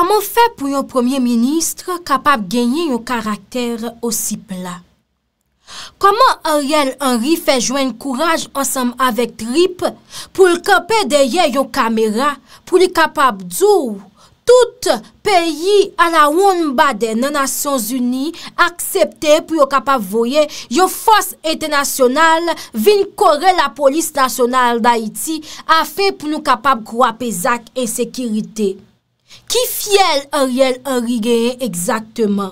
Comment faire pour un premier ministre capable de gagner un caractère aussi plat? Comment Ariel Henry fait joindre courage ensemble avec Trip pour le camper derrière une caméra pour le capable dire tout pays à la Wombaden aux Nations Unies accepter pour le capable voyer une force internationale vin correr la police nationale d'Haïti afin pour nous capable croiser Zak insécurité? Qui fiel Ariel Henry gagne exactement?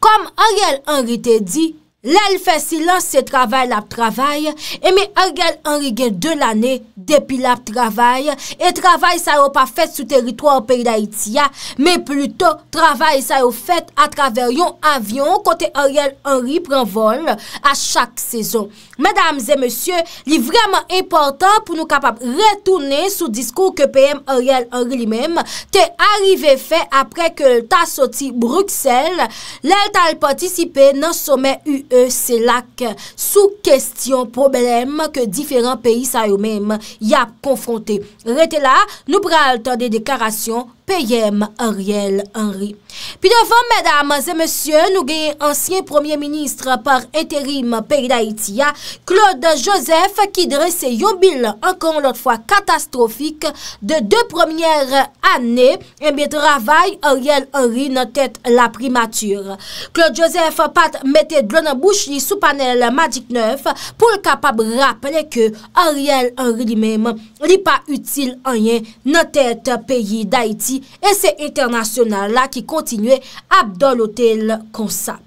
Comme Ariel Henry te dit, l'elle fait silence, c'est travail, la travail. Et mais Ariel Henry gagne 2 années depuis la travail. Et travail, ça n'a pas fait sur territoire pays d'Haïti, mais plutôt travail, ça a fait à travers un avion, côté Ariel Henry prend vol à chaque saison. Mesdames et messieurs, il est vraiment important pour nous capables de retourner sous discours que PM Ariel Henry lui-même t'est arrivé fait après que t'as sorti Bruxelles, l'elle t'a participé dans le sommet UE. C'est là que sous question problème que différents pays ça eux-mêmes y a confronté. Restez là, nous prenons le temps des déclarations PM Ariel Henry. Puis devant mesdames et messieurs, nous gagnons ancien premier ministre par intérim pays d'Haïti, Claude Joseph, qui dresse un bilan encore l'autre fois catastrophique de 2 premières années. Et bien travail Ariel Henry dans tête la primature. Claude Joseph pat mettez de l'eau dans la bouche sous panel Magic 9 pour le capable rappeler que Ariel Henry lui-même n'est pas utile en rien dans tête pays d'Haïti. Et c'est international là qui continuait à dans l'hôtel comme ça.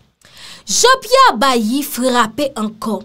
Jean-Pierre Bailly frappé encore.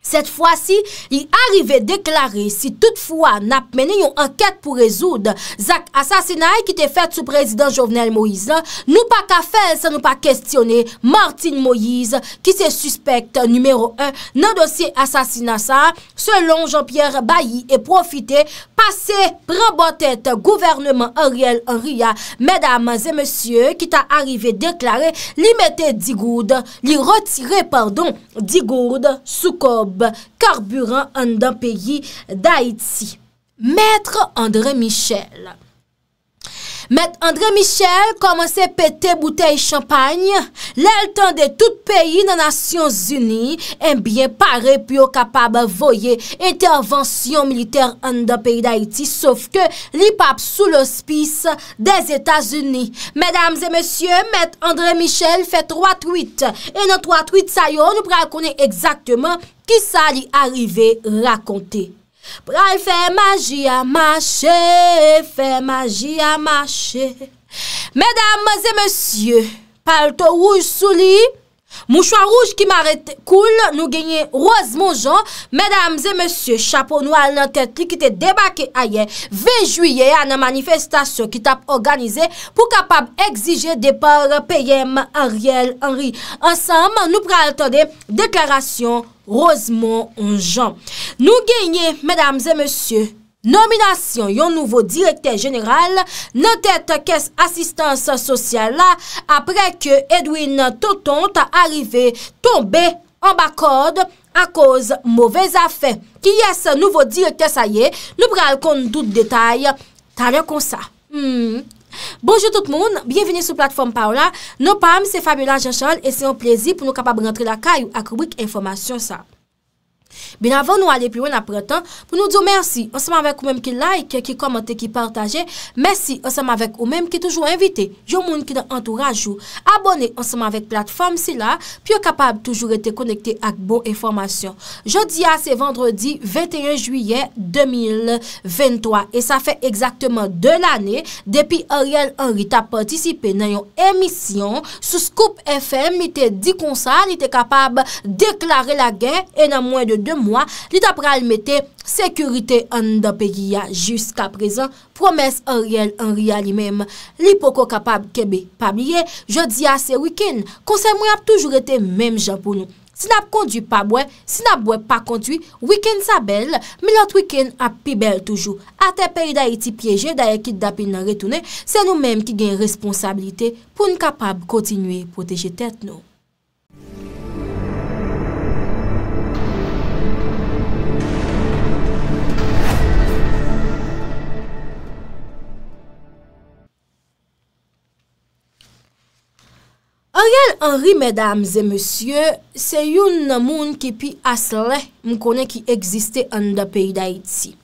Cette fois-ci, il arrivait déclarer si toutefois n'a mené une enquête pour résoudre Zak assassinat qui était fait sous président Jovenel Moïse. Nous pas qu'à faire ça, nous pas questionner Martine Moïse qui se suspecte numéro 1 dans le dossier assassinat ça selon Jean-Pierre Bailly et profiter passer prend bonne tête gouvernement Ariel Henry. Mesdames et messieurs, qui t'a arrivé déclarer, li mettait 10 gourdes, li retirer pardon, 10 gourdes sous cob carburant dans le pays d'Haïti. Maître André Michel. Maître André Michel commençait à péter bouteille champagne. L'eltan de tout pays dans les Nations Unies est bien paré pour capable de voyer intervention militaire dans le pays d'Haïti, sauf que l'IPAP sous l'hospice des États-Unis. Mesdames et messieurs, Maître André Michel fait 3 tweets. Et dans 3 tweets, ça y est, nous pourrons connaître exactement qui ça lui arrivé raconter. Pral fait magie à marcher, fait magie à marcher. Mesdames et messieurs, palto rouge sous lit, mouchoir rouge qui m'arrête cool, nous gagnons Rosemond Jean. Mesdames et messieurs, chapeau noir dans tête qui était débarqué ailleurs 20 juillet à la manifestation qui t'a organisé pour capable exiger départ PM Ariel Henry. Ensemble, nous pral attendre déclaration Rosemond Jean. Nous gagnons, mesdames et messieurs, nomination yon nouveau directeur général dans tête caisse assistance sociale là après que Edwin Tonton t'a arrivé tombé en bas corde à cause mauvaise affaire. Qui est ce nouveau directeur ça y est, nous pral compte tout détail t'as l'air comme ça. Bonjour tout le monde, bienvenue sur la plateforme Paola. Nous pam c'est Fabiola Jean-Charles et c'est un plaisir pour nous capable rentrer la caille à rubrique information ça. Bien avant nous aller plus loin après temps pour nous dire merci ensemble avec vous même qui like, qui commente, qui partage. Merci ensemble avec vous même qui toujours invité yo monde qui dans entourage ou abonné ensemble avec plateforme si là puis capable toujours être connecté avec bon information. Jeudi c'est vendredi 21 juillet 2023 et ça fait exactement 2 années depuis Ariel Henry a participé dans une émission sous Scoop FM, il était dit comme ça, il était capable déclarer la guerre et dans moins de 2 mois, l'État pral mettait sécurité en pays jusqu'à présent. Promesse Ariel Henry lui-même, l'hypoco capable Québec. Pas oublier, jeudi à ce week-end, conseil moi a toujours été même gens pour nous. Si n'a conduit pas bois, si n'a bois pas conduit, week-end sa belle, mais l'autre week-end a plus belle toujours. À tes pays d'Haïti piégé, d'ailleurs qui d'appel n'a retourné, c'est nous-mêmes qui gagne responsabilité pour nous capable continuer protéger tête nous. Henry, mesdames et messieurs, c'est une moun qui pi asle m'kone qui existe en de pays d'Haïti.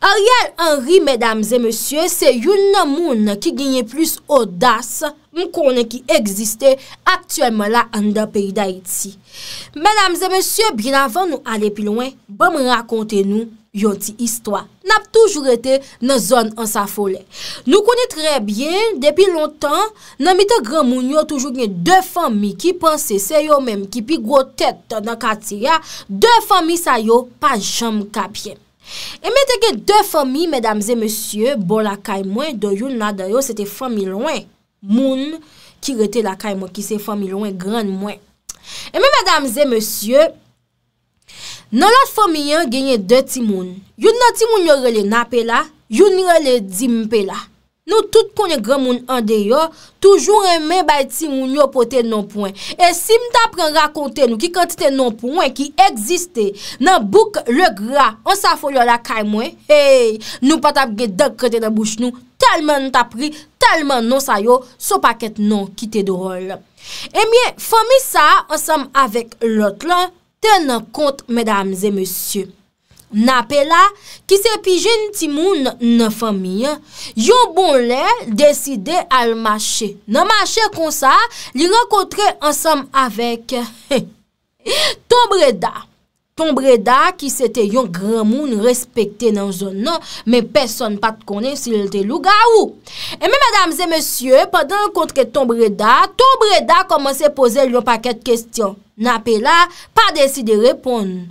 Ariel Henry, mesdames et messieurs, c'est une moun qui gagne plus audace m'kone qui existe actuellement là en de pays d'Haïti. Mesdames et messieurs, bien avant nous aller plus loin, bon racontez nous yon ti histoire. N'a toujours été dans zone en s'affolé. Nous connaissons très bien depuis longtemps dans mite grand moun yo toujours gen deux familles qui pensent c'est yo même qui pi gros tête dans quartier. Deux familles ça yo pas jambe kapien. Et mette gen deux familles mesdames et messieurs, bon la kay moins de yon la de yo c'était famille loin. Moun qui rete la kay moins qui c'est famille loin grande moins. Et même mesdames et messieurs, dans l'autre famille, il y a deux timoun. Yon nan timoun yon rele Napela, yon rele Dimpela. Nous tous connaissons grand moun en dehors, toujours aimé bay timoun yo pote non point. Et si m'tapren raconter nous qui quantité non point qui existe dans bouc le gras, on s'affolé la kay mwen. Hey, nous pas tap gen dog krete dans bouche nous, tellement nous tap pris, tellement non sa yo, so paquet non qui te drôle. Eh bien, famille ça ensemble avec l'autre là, ten en compte, mesdames et messieurs. Napela, qui se pigeon timoun nan famille, yon bon le décidé à le marché. Nan marché comme ça, li rencontre ensemble avec Tombreda. Tombreda, qui c'était yon grand moun respecté dans zone non, mais personne pas te connaît s'il te louga ou. Et mesdames et messieurs, pendant rencontre Tombreda, Tombreda commence à poser le paquet de questions. Napela pas décidé de répondre.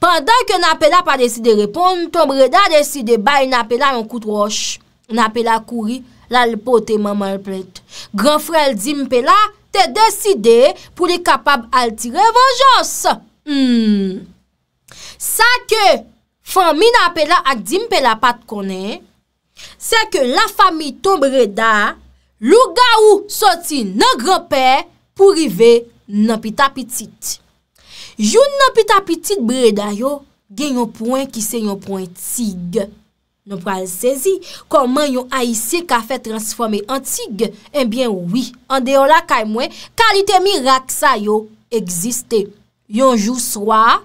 Pendant que Napela pas décidé de répondre, Tombreda décide de bailler Napela un coup de roche. Napela courit, la le pote maman plate. Grand frère Dimpela t'es décidé pour les capable d'attirer vengeance. Ça que famille Napela ak Dimpela pas te connaît, c'est que la famille Tombreda lougaou sorti nan grand-père pour arriver nan pita petite. Joun nan pita petite Breda yo gen yon point qui c'est yon point tig. Nous pral saisi comment yon haïtien ka fait transformer en tig. Eh bien oui, en dehors la kay mwen, qualité miracle sa yo existe. Yon jour soir,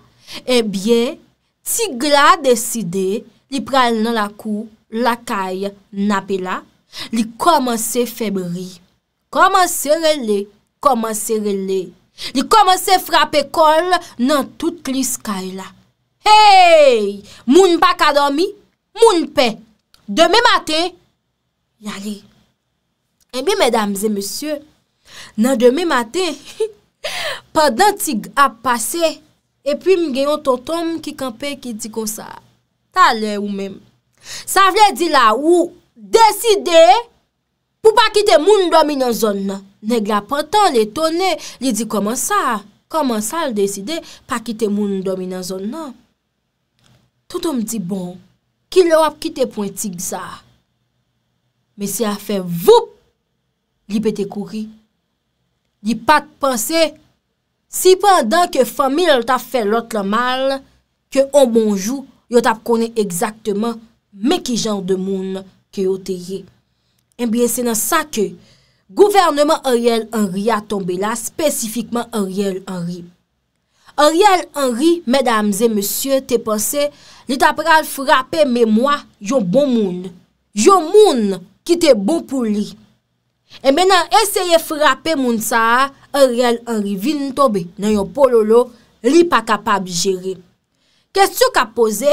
eh bien tigla décidé, li pral nan la cour, la kay Napela, li commence febri. Commence relé. Commence relé. Li commence frapper col dans toute l'iskaï là. Hey! Moun pa ka dormi, moun paix. Demain matin, yale. Eh bien, mesdames et messieurs, nan demain matin, pendant tig a passé, et puis m'gayon tonton qui campait qui dit comme ça. T'allais ou même. Ça veut dire là ou décider pour pas quitter moun dormi dans zone. Nèg la pantan l'étonné, li dit comment ça le décider pas quitter moun dormi dans zone non. Tout homme dit bon, qui le a quitté point tig ça. Mais si a fait vous li pété courir. Li pas penser si pendant que famille t'a fait l'autre mal que au bonjour, yo t'a connaît exactement mais qui genre de moun que yo teye. Eh bien, c'est dans ça que gouvernement Ariel Henry a tombé là, spécifiquement Ariel Henry. Ariel Henry, mesdames et messieurs, te pensé, li t'a pral frappé mémoire yon bon moun. Yon moun qui te bon pour lui. Et maintenant, essayez frapper moun sa, Ariel Henry vin tombe dans yon pololo, li pas capable gérer. Question qu'a posé?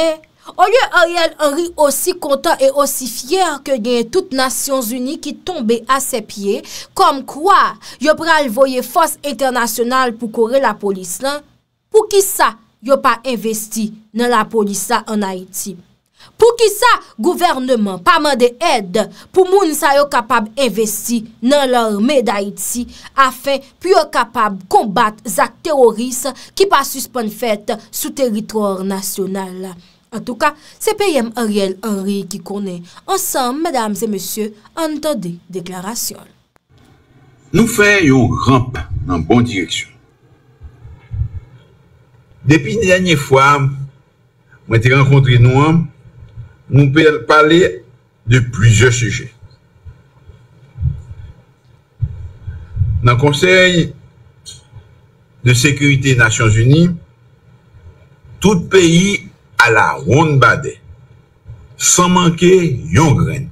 Au lieu Ariel Henry aussi content et aussi fier que gagne toutes Nations Unies qui tombait à ses pieds, comme quoi, yo pral voyer force internationale pour courir la police là, pour qui ça, yo pas investi dans la police là en Haïti. Pour qui ça, gouvernement pas mandé aide pour moun sa yo capable investi dans l'armée d'Haïti afin pour yo capable combattre zak terroristes qui pas suspend fête sous territoire national. En tout cas, c'est PM Ariel Henry qui connaît. Ensemble, mesdames et messieurs, entendez déclaration. Nous faisons rampe dans la bonne direction. Depuis la dernière fois, nous avons rencontré nous, nous pouvons parler de plusieurs sujets. Dans le Conseil de sécurité Nations Unies, tout pays à la ronde badée, sans manquer yon grain,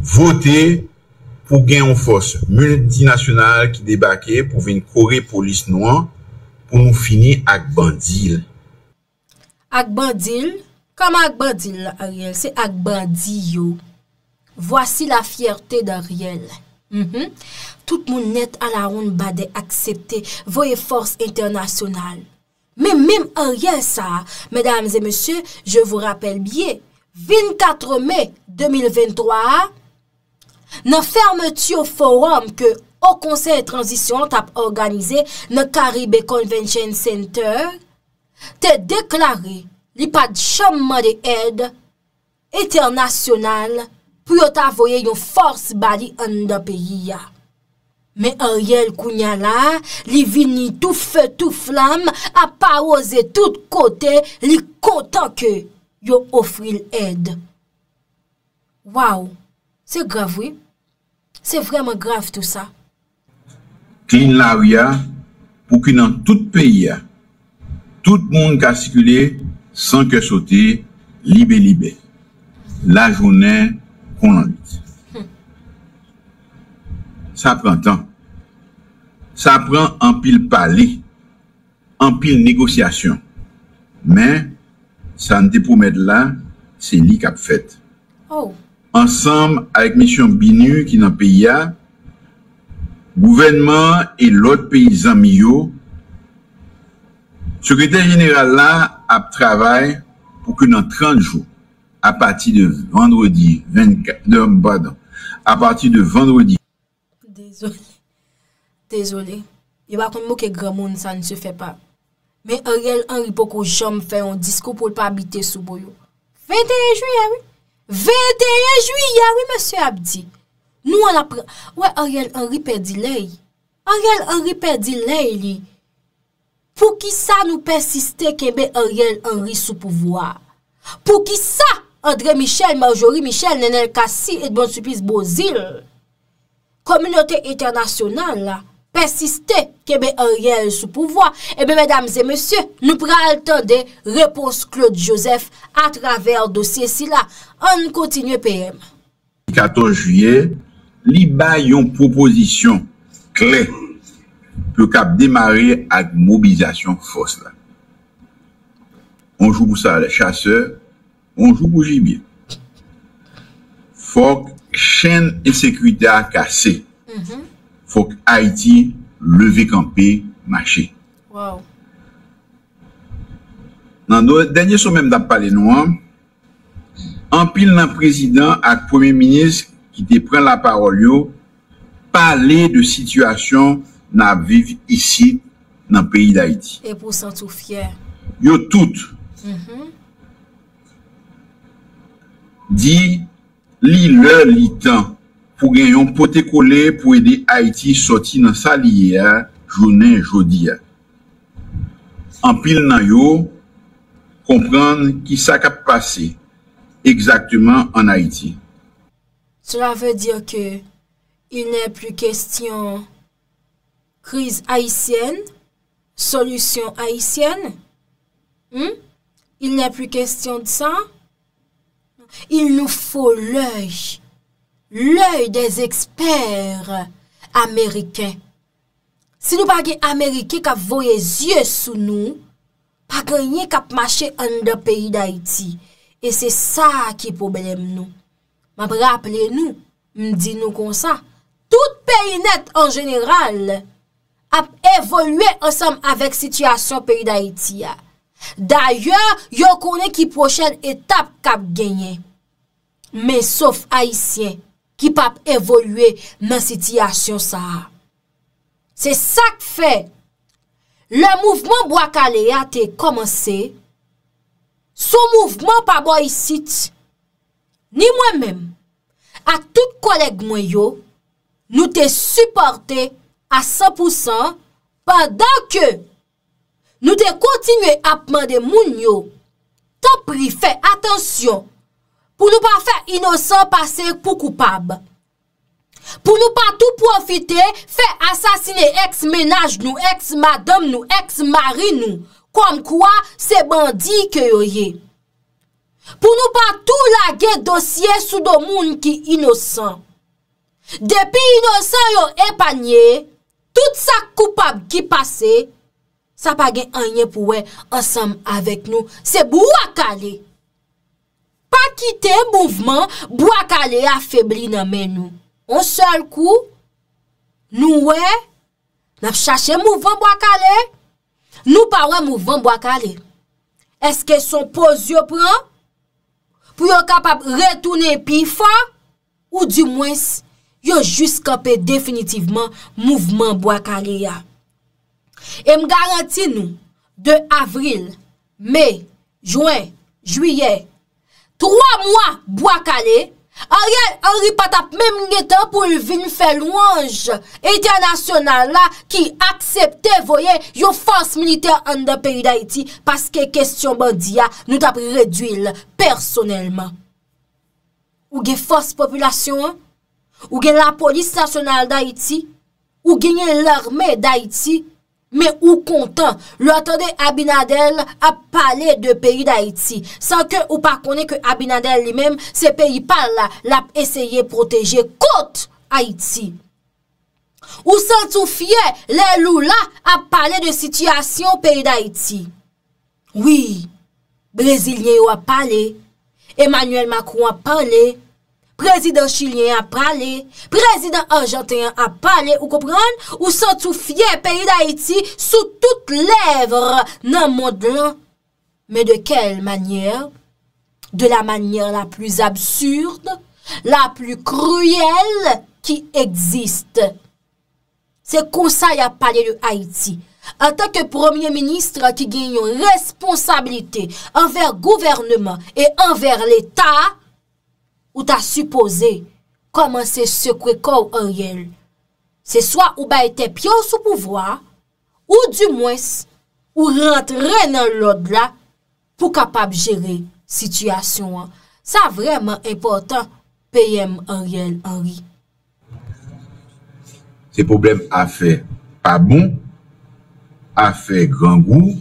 voter pour gagner une force multinationale qui débarquait pour venir courir police noire pour nous finir avec bandil. Avec bandil? Comment avec bandil, Ariel? C'est avec bandil. Voici la fierté d'Ariel. Tout le monde net à la ronde badé accepté, voyez force internationale. Mais même Ariel ça, mesdames et messieurs, je vous rappelle bien, 24 mai 2023, dans la fermeture forum que au Conseil de transition t'a organisé dans le Caribbean Convention Center, t'es déclaré li pa chambre de aide internationale pour t'envoyer une force bali dans le pays. Mais Ariel Kounyala, li vini tout feu, tout flamme, a pas osé tout côté, li content que yo offrir l'aide. Waouh, c'est grave, oui. C'est vraiment grave tout ça. Clean l'aria pour que dans tout pays, tout le monde qui a circulé sans que sauter, libé. La journée qu'on en dit. Ça prend temps. Ça prend en pile parler, en pile négociation. Mais, ça ne promet là, c'est lui qui a fait. Oh. Ensemble avec mission Binu qui est dans le pays, gouvernement et l'autre pays amio, secrétaire général là a travaillé pour que dans 30 jours, à partir de vendredi 24, à partir de vendredi. Désolé. Il va comme que grand monde ça ne se fait pas. Mais Ariel Henry poko jom fait un discours pour pas habiter sous boyo. 21 juillet oui. 21 juillet oui monsieur Abdi. Nous on apprend. Ouais Ariel Henry perdi l'œil. Ariel Henry perdi l'œil. Pour qui ça nous persister qu'embé Ariel Henry sous pouvoir? Pour qui ça André Michel, Marjorie Michel, Nenel Cassy et Bon Supplice Bozil? Communauté internationale là, persister qu'Ebe Ariel sous pouvoir. Eh bien, mesdames et messieurs, nous prenons le temps de réponse Claude Joseph à travers dossier si là. On continue PM. 14 juillet, l'IBA yon proposition clé pour cap démarrer avec mobilisation force là. On joue pour ça les chasseurs, on joue pour gibier. Faut chaîne insécurité à casser. Faut que Haïti lever camper marcher. Wow. Dans nos derniers sommet d'a parler nous en pile dans président ak premier ministre qui te prend la parole yo parler de situation n'a vivre ici dans le pays d'Haïti. Et pour s'en tout fier. Yo tout. Dit li le li temps pour gagner un poté collé pour aider Haïti sorti dans sa lière journée jodi en pile nan yo comprendre qui ça cap passé exactement en Haïti. Cela veut dire que il n'est plus question crise haïtienne, solution haïtienne. Il n'est plus question de ça. Il nous faut l'œil des experts américains. Si nous pas des Américains qui voient les yeux sous nous, pas gagner qui marcher dans le pays d'Haïti. Et c'est ça qui est le problème nous. Rappelez-nous, dis-nous comme ça, tout pays net en général a évolué ensemble avec la situation pays d'Haïti. D'ailleurs, yo connaît qui prochaine étape cap gagner. Mais sauf haïtien qui pas évoluer dans situation ça. C'est ça que fait le mouvement Bois-Caléa a commencé. Son mouvement pas bois ici ni moi-même à tout collègue moi yo nous te supporter à 100% pendant que nous te continuer à demander moun yo. Tant pis, fais attention. Pour nous pas faire innocent passer pour coupable. Pour nous pas tout profite, fait assassiner ex-ménage nous, ex-madame nous, ex-mari nous. Comme quoi, c'est bandit que yoye. Pour nous pas tout laguer dossier sous des monde qui innocent. Depuis innocent yo épanier, tout ça coupable qui passe, ça pas gain rien pour ensemble avec nous, c'est boakale. Pas quitter mouvement, boakale affaibli dans men nous. Un seul coup, nous n'a cherché mouvement boakale, nous pas mouvement boakale. Est-ce que son pose yo prend pour yon capable retourner pifa ou du moins yon juste camper définitivement mouvement Boakaléa. Et me garantis nous de avril, mai, juin, juillet, 3 mois Boakalé, Ariel Henry patap même getan pour vin faire louange international là qui accepte voyez yon force militaire en dans pays d'Haïti parce que question bandia nous t'a réduit personnellement. Ou gen force population, ou gen la police nationale d'Haïti, ou gen l'armée d'Haïti, mais ou content, l'entendez Abinadel a parlé de pays d'Haïti, sans que ou pas connaît que Abinadel lui-même, ce pays par là, l'a essayé protéger côte Haïti. Ou sans tout fier, les loups là a parlé de situation pays d'Haïti. Oui, Brésilien a parlé, Emmanuel Macron a parlé, président chilien a parlé, président argentin a parlé, ou comprendre, ou sont tout fier pays d'Haïti sous toutes lèvres dans le monde. Mais de quelle manière? De la manière la plus absurde, la plus cruelle qui existe. C'est comme ça qu'il a parlé de Haïti. En tant que premier ministre qui gagne une responsabilité envers le gouvernement et envers l'État, ou t'as supposé comment c'est secouer corps Ariel. C'est soit ou ba été pied sous pouvoir, ou du moins, ou rentrer dans l'ordre là pour capable gérer situation. Ça vraiment important, PM Ariel Henry. Ces problèmes a fait pas bon, a fait grand goût,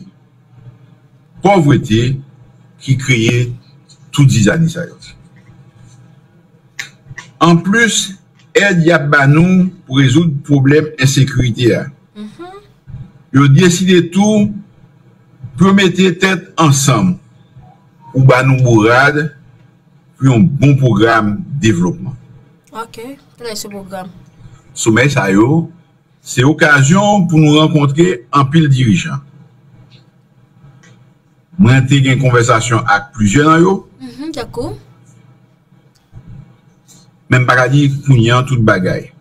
pauvreté qui crée tout 10 années ça. En plus, aide y a banou pour résoudre le problème insécurité. Ils ont décidé tout pour mettre tête ensemble ou banou bourade puis un bon programme développement. OK, c'est ce programme. Sommet ça yo, c'est occasion pour nous rencontrer en pile dirigeant. Moi j'ai eu une conversation avec plusieurs d'entre eux. D'accord. Même pas dire qu'on y a tout bagaille.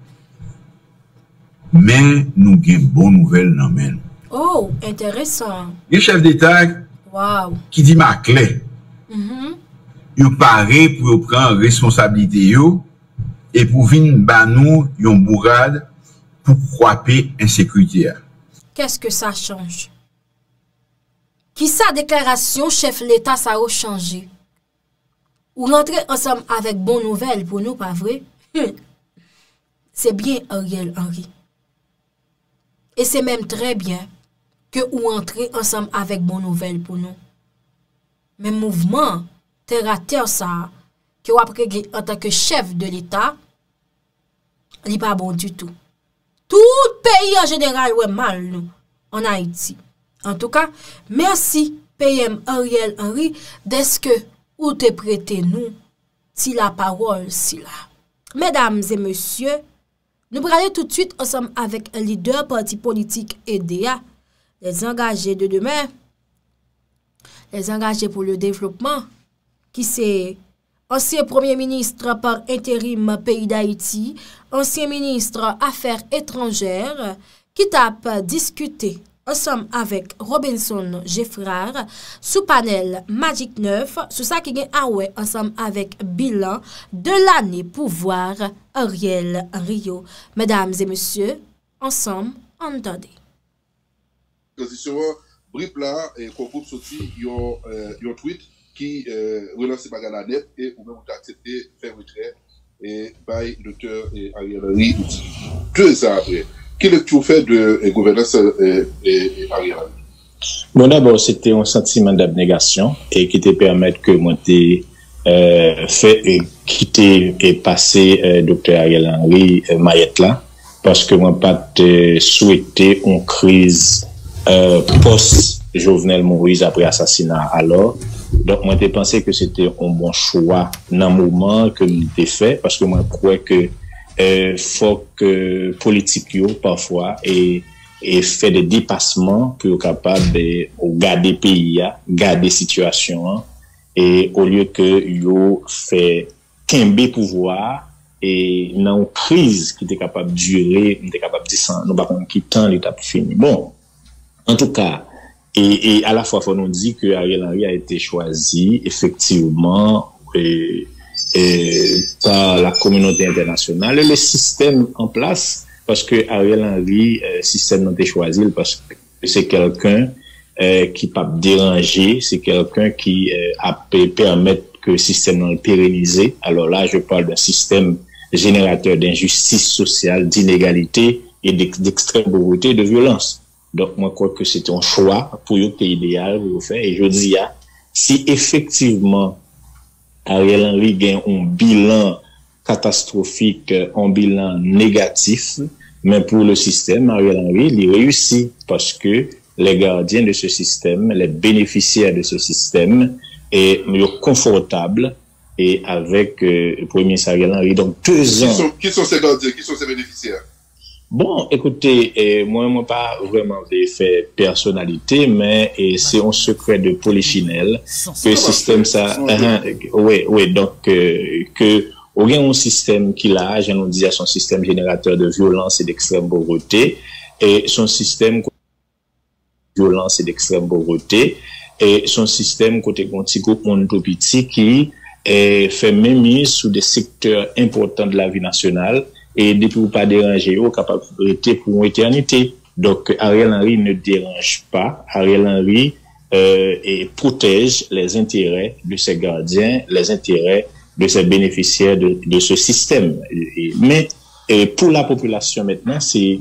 Mais nous avons une bonne nouvelle dans men. Oh, intéressant. Le chef d'État qui dit ma clé. Il paraît pour prendre responsabilité et pour venir ba nous yon bourade pour croiper insécurité. Qu'est-ce que ça change? Qui sa déclaration chef l'État ça a changé? Ou rentrer ensemble avec bonne nouvelle pour nous, pas vrai? C'est bien Ariel Henry. Et c'est même très bien que ou rentrer ensemble avec bonne nouvelle pour nous. Mais mouvement, terre à terre, ça, que ou après en tant que chef de l'État, n'est pas bon du tout. Tout pays en général est mal, nous, en Haïti. En tout cas, merci PM Ariel Henry d'est-ce que ou te prêtez nous, si la parole, si la. Mesdames et messieurs, nous parlons tout de suite ensemble avec un leader parti politique EDEA, les engagés de demain, les engagés pour le développement, qui c'est ancien premier ministre par intérim pays d'Haïti, ancien ministre affaires étrangères, qui tape discuter ensemble avec Robinson Geffrard, sous panel Magic 9, sous ça qui gagne Aoué, ensemble avec bilan de l'année pouvoir Ariel Rio. Mesdames et messieurs, ensemble, entendez. Transition, Brip là, et Kokoub sorti yon tweet qui relance bagarre la net et ou même d'accepter faire retrait et by docteur Ariel Henry. 2 ans après. Quelle lecture fait de gouvernance Ariel? Bon, d'abord, c'était un sentiment d'abnégation et qui te permet que moi, t'ai fait quitter et passer Dr. Ariel Henry Mayette là, parce que moi, pas souhaité une crise post-Jovenel Moïse après assassinat alors. Donc, moi, j'ai pensé que c'était un bon choix dans le moment que j'ai fait, parce que moi, je crois que faut que politique parfois et fait des dépassements pour être capable de garder le pays, garder la situation, et au lieu que yo fait qu'un pouvoir et dans une crise qui était capable de durer, qui était capable de s'en, nous pas quittant l'étape finie. Bon, en tout cas, et à la fois faut nous dire que Ariel Henry a été choisi effectivement par la communauté internationale et le système en place, parce que Ariel Henry, système n'a pas choisi parce que c'est quelqu'un qui peut déranger, c'est quelqu'un qui peut permettre que le système soit pérennisé. Alors là, je parle d'un système générateur d'injustice sociale, d'inégalité et d'extrême pauvreté et de violence. Donc, moi, je crois que c'est un choix pour eux qui est idéal pour faire. Et je dis, si effectivement Ariel Henry gagne un bilan catastrophique, un bilan négatif, mais pour le système, Ariel Henry, il réussit parce que les gardiens de ce système, les bénéficiaires de ce système, est mieux confortable et avec le premier ministre Ariel Henry. Donc, 2 ans. Qui sont ces gardiens? Qui sont ces bénéficiaires? Bon, écoutez, moi, pas vraiment des faits personnalité, mais c'est un secret de polichinelle que le système ça. Oui, donc que on a un système qui là, j'ai nous dit, son système générateur de violence et d'extrême pauvreté, et son système violence et d'extrême pauvreté, et son système côté contigo petit qui fait même mise sur des secteurs importants de la vie nationale. Et depuis ou pas déranger, ou capable de pour éternité. Donc, Ariel Henry ne dérange pas. Ariel Henry et protège les intérêts de ses gardiens, les intérêts de ses bénéficiaires de ce système. Mais pour la population maintenant, c'est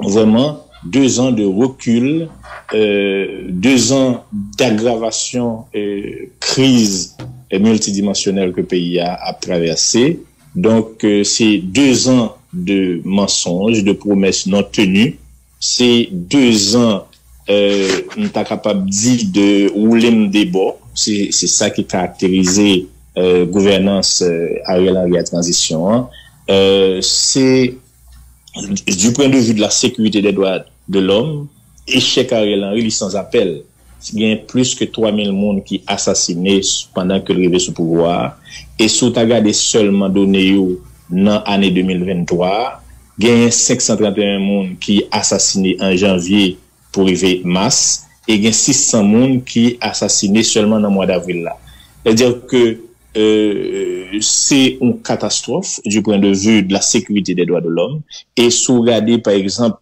vraiment 2 ans de recul, 2 ans d'aggravation crise multidimensionnelle que le pays a traversé. Donc, c'est 2 ans de mensonges, de promesses non tenues. C'est 2 ans, on est capable de rouler un débat. C'est ça qui caractérise gouvernance Ariel Henry à transition. Hein. C'est, du point de vue de la sécurité des droits de l'homme, échec Ariel Henry, il est sans appel. Il y a plus que 3000 monde qui assassinés pendant que le arrivé sous pouvoir. Et si tu as regardé seulement donné dans l'année 2023, il y a 531 monde qui assassinés en janvier pour arriver mars. Et il y a 600 monde qui assassinés seulement dans le mois d'avril là. C'est-à-dire que c'est une catastrophe du point de vue de la sécurité des droits de l'homme. Et si vous regardez, par exemple,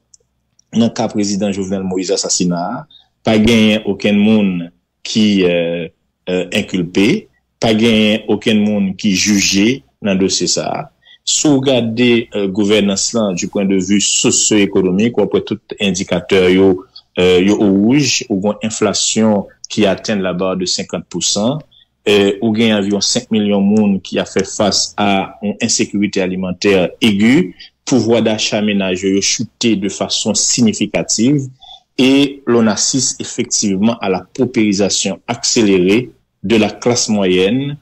dans le cas président Jovenel Moïse assassinat, pas gagné aucun monde qui inculpé, pas gagné aucun monde qui jugé dans le dossier ça. Sous regarder gouvernance là du point de vue socio-économique, après tout indicateur yo rouge, ou bon inflation qui atteint la barre de 50%, ou gagné environ 5 millions de monde qui a fait face à une insécurité alimentaire aiguë, pouvoir d'achat ménager chuté de façon significative. Et l'on assiste effectivement à la paupérisation accélérée de la classe moyenne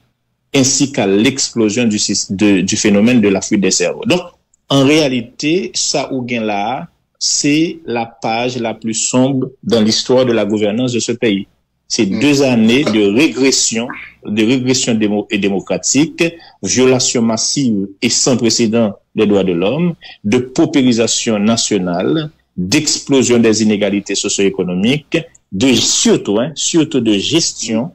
ainsi qu'à l'explosion du phénomène de la fuite des cerveaux. Donc, en réalité, ça ou gain là, c'est la page la plus sombre dans l'histoire de la gouvernance de ce pays. C'est 2 années de régression démocratique, violation massive et sans précédent des droits de l'homme, de paupérisation nationale, d'explosion des inégalités socio-économiques, surtout de gestion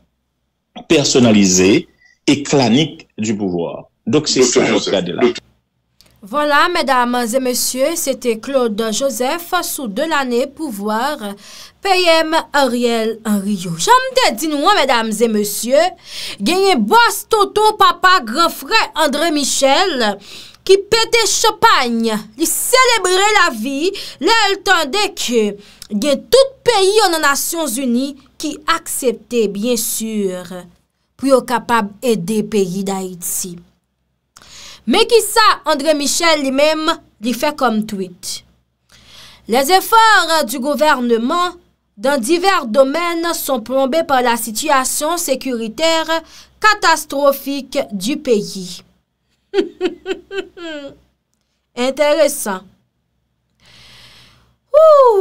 personnalisée et clanique du pouvoir. Donc, c'est ça que je regarde là. Voilà, mesdames et messieurs, c'était Claude Joseph sous 2 années pouvoir PM Ariel Henry. J'aime te dire, nous, mesdames et messieurs, gagné boss Toto, papa, grand frère André Michel, qui pétait champagne, qui célébrait la vie, l'entendait que bien tout pays en Nations Unies qui acceptait bien sûr pour capable aider pays d'Haïti. Mais qui ça André Michel lui-même lui fait comme tweet. Les efforts du gouvernement dans divers domaines sont plombés par la situation sécuritaire catastrophique du pays. Intéressant.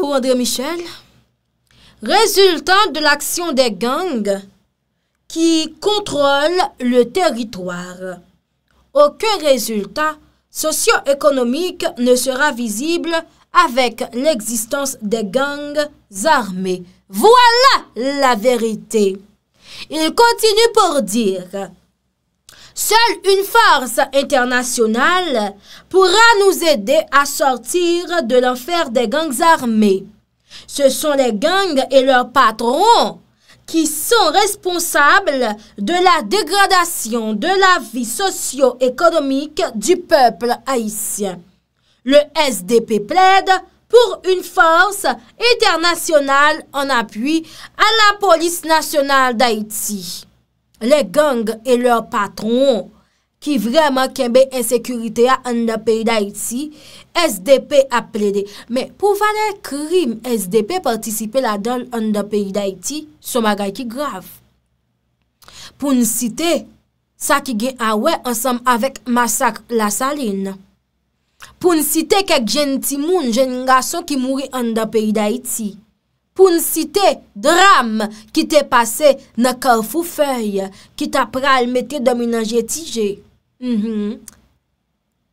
Ouh, André Michel. Résultat de l'action des gangs qui contrôlent le territoire. Aucun résultat socio-économique ne sera visible avec l'existence des gangs armés. Voilà la vérité. Il continue pour dire: seule une force internationale pourra nous aider à sortir de l'enfer des gangs armés. Ce sont les gangs et leurs patrons qui sont responsables de la dégradation de la vie socio-économique du peuple haïtien. Le SDP plaide pour une force internationale en appui à la police nationale d'Haïti. Les gangs et leurs patrons qui vraiment kembe insécurité dans le pays d'Haïti, SDP a plaidé. Mais pour valer crime, SDP participer là-dedans dans le pays d'Haïti, c'est un bagay qui grave. Pour nous citer, ça qui gagne à ouais ensemble avec massacre La Saline. Pour nous citer quelques jeunes timoun, jeunes garçons qui mourent dans le pays d'Haïti. Pour nous citer drame qui t'est passé dans Carrefour Feuille, qui t'a pral mettre dominant Tigé.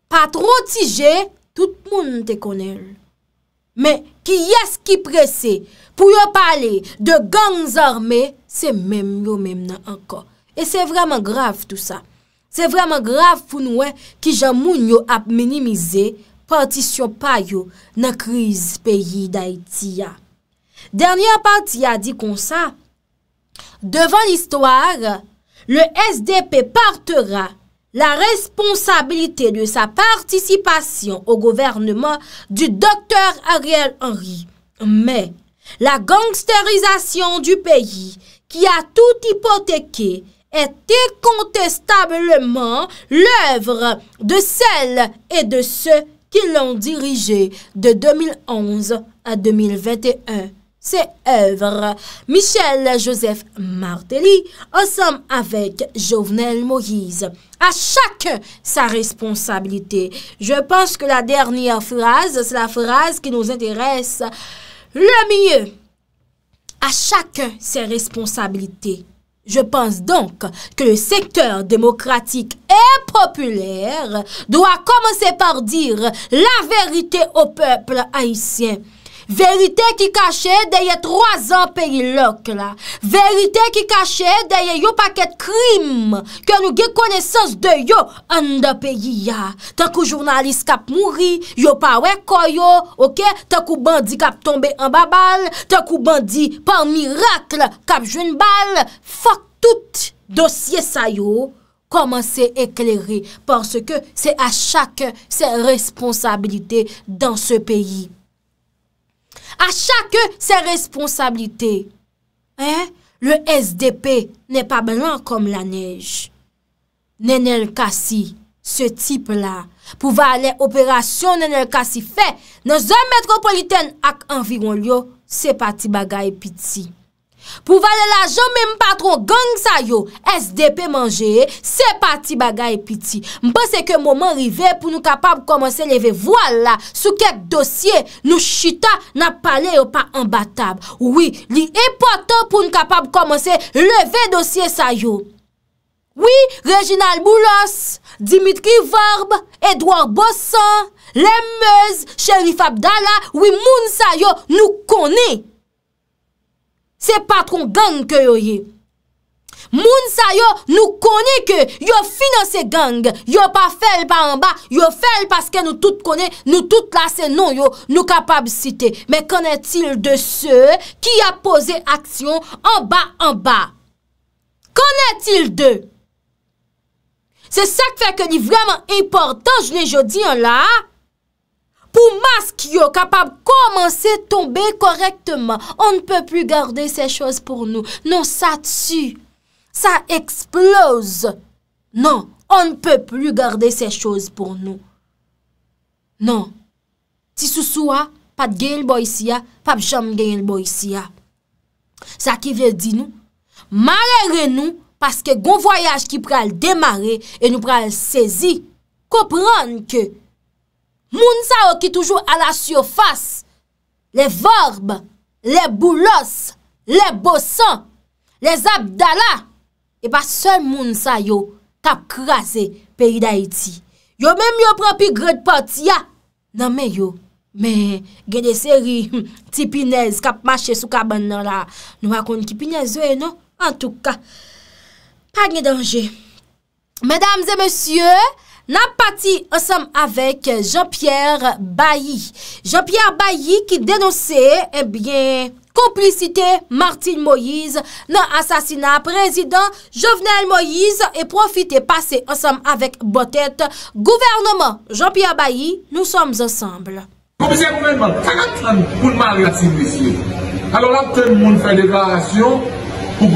Pas trop Tigé, tout le monde te connaît. Mais qui est-ce qui pressé pour yon parler de gangs armés, c'est même yo même encore. Et c'est vraiment grave tout ça. C'est vraiment grave pour nous qui jamoun yo a minimisé partition pa yo dans la crise pays d'Haïti. Dernière partie a dit comme ça: devant l'histoire, le SDP portera la responsabilité de sa participation au gouvernement du docteur Ariel Henry. Mais la gangsterisation du pays qui a tout hypothéqué est incontestablement l'œuvre de celles et de ceux qui l'ont dirigé de 2011 à 2021. C'est œuvre Michel-Joseph Martelly, ensemble avec Jovenel Moïse. À chacun sa responsabilité. Je pense que la dernière phrase, c'est la phrase qui nous intéresse le mieux. À chacun ses responsabilités. Je pense donc que le secteur démocratique et populaire doit commencer par dire la vérité au peuple haïtien. Vérité qui cachait derrière 3 ans pays loc là. Vérité qui cachait derrière yo paquet de crimes que nous avons connaissance de yo en de pays ya. Tant que journaliste kap mouri, yo pa we koyo, ok? Tant que bandit kap tombe en babal, tant que bandit par miracle kap jouen balle, fuck tout dossier sa yo. Commencer à éclairer parce que c'est à chacun ses responsabilités dans ce pays. À chacun ses responsabilités. Hein? Le SDP n'est pas blanc comme la neige. Nenel Cassy, ce type-là, pour aller opération Nenel Cassy fait dans zone métropolitaine ak environ lyo, c'est pas ti bagay piti. Pour valer l'argent même patron gang sa yo, SDP manger, c'est parti bagay piti. M'pense que moment arrivé pour nous capable commencer lever voilà sous quel dossier nous chita n'a parlé pas imbattable. Oui, li important pour nous capable commencer lever dossier sa yo. Oui, Reginald Boulos, Dimitri Varbe, Edouard Bossa, les Meuse, Cherif Abdallah, oui moun sa yo nous connaît. C'est patron gang que yo yé. Moun sa yo nous connaît que yo finance gang. Yo pas fait par en bas, yo fait parce que nous tout connaît, nous tout là c'est non yo, nous capable citer. Mais qu'en est-il de ceux qui a posé action en bas en bas? Qu'en est-il d'eux? C'est ça qui fait que c'est vraiment important, je l'ai jodi là, pour masque yo capable commencer à tomber correctement. On ne peut plus garder ces choses pour nous. Non, ça tue. Ça explose. Non, on ne peut plus garder ces choses pour nous. Non. Si soussoua, pas de gain le boy ici, pas de jam gain le boy ici. Ça qui veut dire nous, marrez nous parce que gon voyage qui pral démarrer et nous pral saisir, comprendre que moun sa qui toujours à la surface, les Varbe, les Boulos, les Bossa, les Abdallah et pas seul moun sa yo k'ap krasé pays d'Haïti. Yo même yo prend plus grande partie non mais yo mais gen des séries ti pinez k'ap marcher sous cabane là. Nous raconte ki pinez yo non en tout cas pas de danger. Mesdames et messieurs, nous parti ensemble avec Jean-Pierre Bailly. Jean-Pierre Bailly qui dénonçait eh bien complicité Martine Moïse dans assassinat président Jovenel Moïse et profiter passer ensemble avec Botet gouvernement. Jean-Pierre Bailly, nous sommes ensemble. Alors là tout le monde fait déclaration pour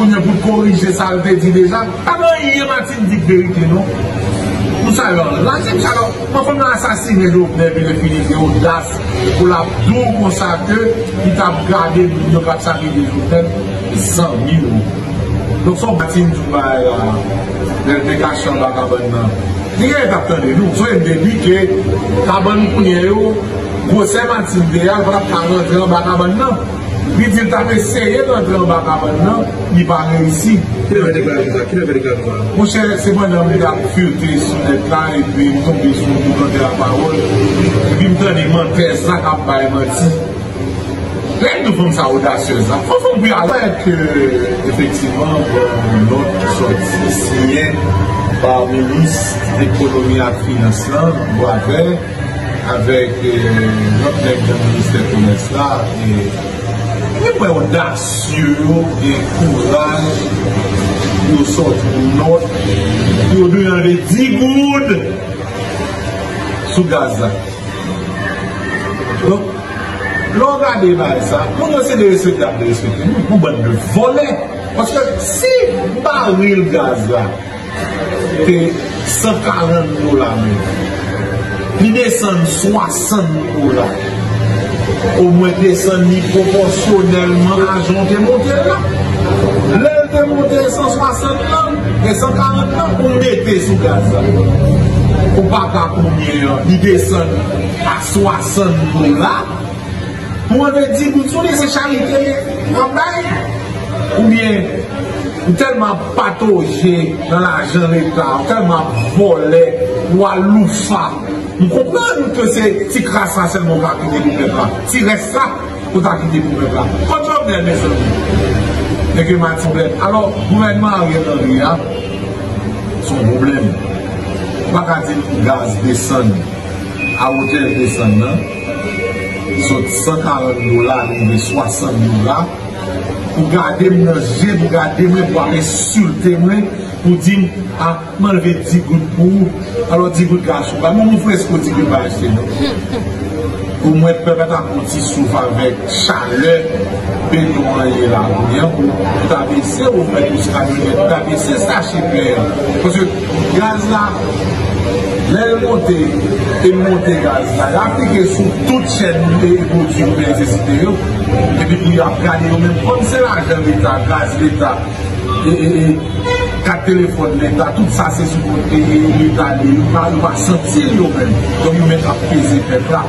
corriger ça, le dit déjà. Ah non, il y a Martine dit vérité, non? Nous savons, Martine, alors, ma femme a assassiné le Jovenel, mais le Philippe est audace pour la douleur qu'on sait qu'il t'a gardé le Jovenel de 100 000 euros. Donc, son Martine, tout va les cachants de la cabane. Il y a un capteur de nous, il y a un début que la cabane est grosse Martine, il y a un rentrer dans la cabane. Il dit t'as essayé d'entrer en bas maintenant, il va réussir. Qui devait déclarer ça? Qui devait déclarer ça? Mon cher, c'est moi qui a furté sur les plans et puis tombé sur le plan de la parole. Et puis me donner mentir, ça n'a pas menti. Là, nous sommes audacieuses. Il faut qu'on puisse avec, effectivement, l'autre qui soit signé par le ministre de l'économie et de la finance, avec notre ministère de commerce là. Il faut audacieux et courage pour sortir de notre, pour donner 10 gouttes sous Gaza. Donc, l'on a des ça, on a de respecter, nous, on de voler. Parce que si baril Gaza est $140, il descend $60. Au moins descend proportionnellement à Jean qui est monté là. L'aile qui est montée 160 ans et 140 ans, on était sous gaz. On ne peut pas combien, il descend à $60. Pour on te dire, vous savez, c'est charité en bail. Ou bien, tellement patauger dans l'argent de l'État, tellement volé, ou à l'oufa. Nous comprenons que c'est si grâce à seulement qu'on va quitter le peuple là. Si reste ça, on va quitter le peuple là. Pas de problème, mes amis. Mais que ma problème. Alors, le gouvernement Ariel Henry, son problème, pas qu'à dire que le gaz descend, à hôtel descend, ils sont $140, ils sont $60. Pour garder mon jet, pour garder mes pour insulter mes. Pour dire, ah, je vais 10 gouttes pour vous. Alors 10 gouttes gâchées. Mon frère, ce qu'on dit que je vais acheter. Pour moi, je peux mettre un petit souffle avec chaleur, béton et là. Vous avez essayé, vous faites du camionnette, vous avez essayé, sachez bien. Parce que le gaz là, l'air monté, et monté gaz là, l'appliquer sur toute chaîne des produits de l'électricité. Et puis, vous avez gardé, même comme c'est l'argent de l'État, gaz l'État. Quatre téléphones de l'État, tout ça c'est sous côté l'État, il va sentir lui-même. Donc il met à peser le peuple là.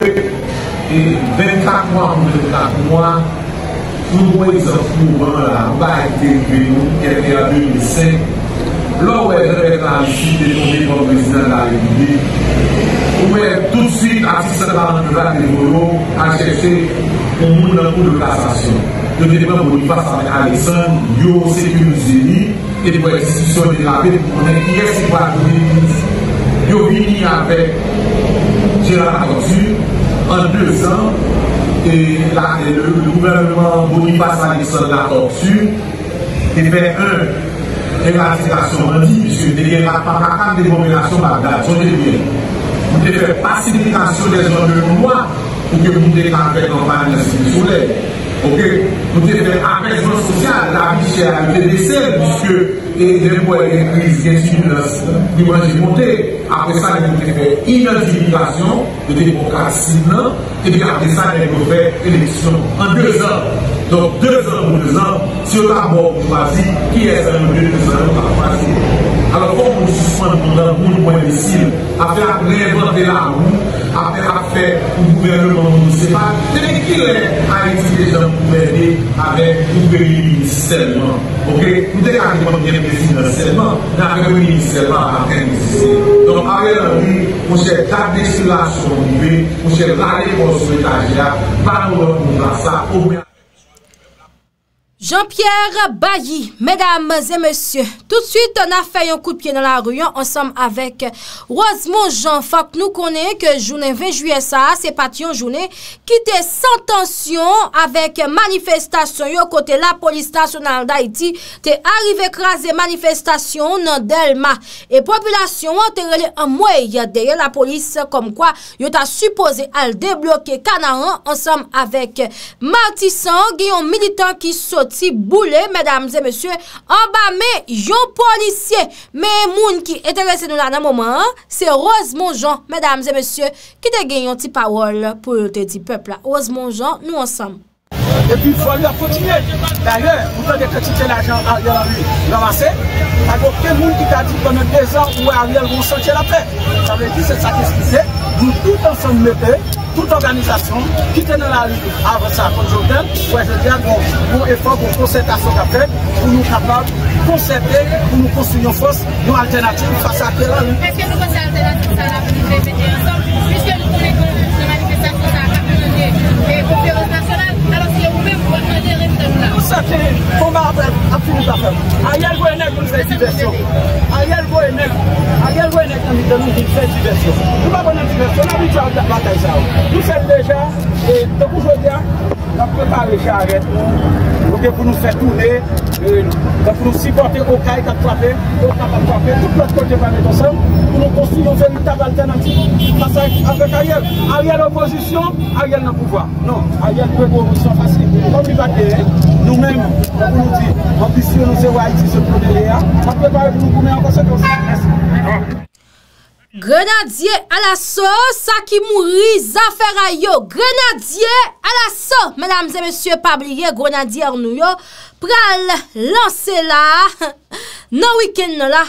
Et 24 mois, 24 mois, tout le monde s'en fout, on va être élevé, on est en 2005. L'eau est très tranquille, dénommée comme président de la République. On est tout de suite assistant à l'endroit des bureaux à chercher un monde dans le coup de cassation. Le débat Boniface avec Alexandre, Yo, Sécurisé, et des institutions de la paix pour connaître qui est-ce qui va jouer. Yo vini avec Gérard Tortue en 2 ans, et le gouvernement Boniface Alexandre la Tortue, et fait un répartition, on dit, puisque les parents de population bagdad sont déliés. Vous devez faire pacification des zones de loi pour que vous devez faire campagne sur le soleil. Ok, vous devez faire apaisement social, la vie chère, la vie décède, puisque les impôts et les crises, les stimulances, les manches montées. Après ça, vous devez faire identification, de démocratie, et puis après ça, vous devez faire élection en 2 ans. Donc 2 ans pour 2 ans, si on a mort, on choisit qui est un milieu de 2 ans, on va choisir. Alors quand on suspend dans le monde moins difficile, à faire réinventer la roue, à faire le gouvernement, on ne sait pas, c'est qui est Haïti des gens pour aider avec le pays seulement. Ok, vous devez arriver bien président seulement, avec le pays seulement à réaliser. Donc Ariel Henry, on cherche la distillation privée, on cherche la réponse sur l'étagère, pas nous répondre à ça. Jean-Pierre Bailly, mesdames et messieurs, tout de suite, on a fait un coup de pied dans la rue, ensemble avec Rosemond Jean. Faut que nous connaissons que journée 20 juillet, ça, c'est pas une journée qui était sans tension avec manifestation, côté la police nationale d'Haïti, t'es arrivé écraser manifestation dans Delma. Et population, t'es relé en moyen derrière la police, comme quoi, yo t'a supposé à débloquer Canaran, ensemble avec Martissan, un militant qui saute si boulé, mesdames et messieurs, en bas, mais yon policier. Mais moun qui intéresse nous là dans moment, c'est Rosemond Jean, mesdames et messieurs, qui te gagne une petite parole pour te dire peuple. Rosemond Jean, nous ensemble. Et puis, il faut leur continuer. D'ailleurs, vous avez critiqué l'argent à Ariel Henry. Ramassez, il n'y a aucun monde qui t'a dit pendant 2 ans où Ariel vont sentir la paix. Ça veut dire que c'est ça qui se disait. Nous, tout ensemble, le paix, toute organisation qui était dans la rue avant ça, comme Jordan, ouais, je dis à bon effort, bon concertation qu'a fait pour nous capables de concerter, pour nous construire une force, une alternative face à Ariel Henry. Est-ce que nous pensons alternative à la police de péter ensemble, puisque nous connaissons les manifestations à la communauté et conférence nationale? Alors, si vous voulez, vous pouvez dire là. Tout ça, c'est un combat à tout le monde. Ariel Henry nous fait diversion. Ariel Henry nous fait diversion. Nous ne pouvons pas faire diversion. On a vu la bataille. Nous sommes déjà, et depuis aujourd'hui, nous avons préparé charrette pour nous faire tourner, pour nous supporter au cas qui a frappé, au cas qui a frappé, tout l'autre côté va mettre ensemble, pour nous construire une véritable alternative face avec Ariel. Ariel opposition, Ariel dans le pouvoir. Non, Ariel préposition facile. Comme il va dire, nous-mêmes, on nous dit, en plus, nous sommes Haïti, c'est pour l'EDEA, on prépare pour nous gouverner en conséquence. Merci. Grenadier à la sauce, ça qui mourit, zafera yo. Grenadier à la sauce, mesdames et messieurs, pas oublier, grenadier nous yo, pral lancer là, non week-end là,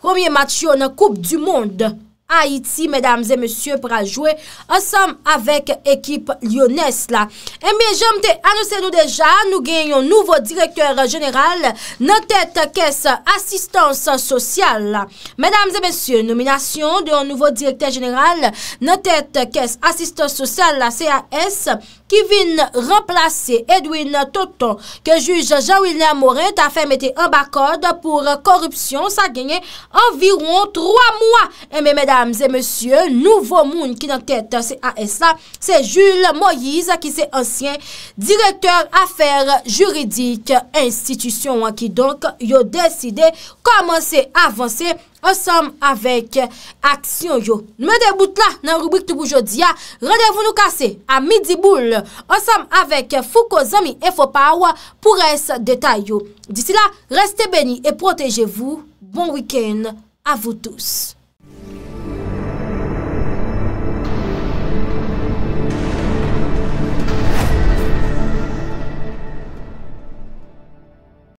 premier match yo dans Coupe du Monde. Haïti, mesdames et messieurs, pour jouer ensemble avec équipe lyonnaise là. Et bien, j'aime te annoncer nous déjà, nous gagnons un nouveau directeur général dans tête caisse assistance sociale là. Mesdames et messieurs, nomination d'un nouveau directeur général dans tête caisse assistance sociale la CAS qui vient remplacer Edwin Tonton que juge Jean-William Moret a fait mettre en bas-code pour corruption. Ça a gagné environ 3 mois. Et bien, mesdames, et messieurs, nouveau monde qui est en tête CAS là, c'est Jules Moïse qui c'est ancien directeur affaires juridiques institution qui donc a décidé commencer à avancer ensemble avec action yo. Nous mettons bout là dans la rubrique tout aujourd'hui. Rendez-vous nous casser à midi boule ensemble avec Foucault Zami et Fopawa pour ce détail yo. D'ici là, restez bénis et protégez-vous. Bon week-end à vous tous.